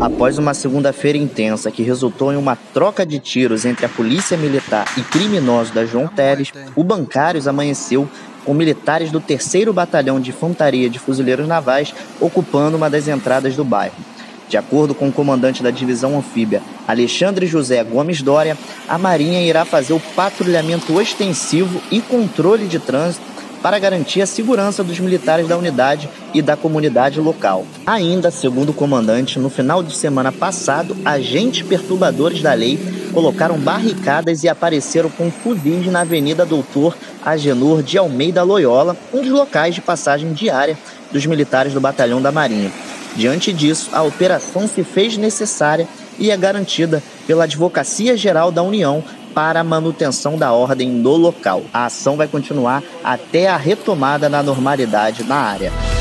Após uma segunda-feira intensa que resultou em uma troca de tiros entre a polícia militar e criminosos da João Teles, o Bancários amanheceu com militares do 3º Batalhão de Infantaria de Fuzileiros Navais ocupando uma das entradas do bairro. De acordo com o comandante da divisão anfíbia, Alexandre José Gomes Dória, a Marinha irá fazer o patrulhamento ostensivo e controle de trânsito para garantir a segurança dos militares da unidade e da comunidade local. Ainda, segundo o comandante, no final de semana passado, agentes perturbadores da lei colocaram barricadas e apareceram com fuzis na Avenida Doutor Agenor de Almeida Loyola, um dos locais de passagem diária dos militares do Batalhão da Marinha. Diante disso, a operação se fez necessária e é garantida pela Advocacia-Geral da União para a manutenção da ordem no local. A ação vai continuar até a retomada na normalidade na área.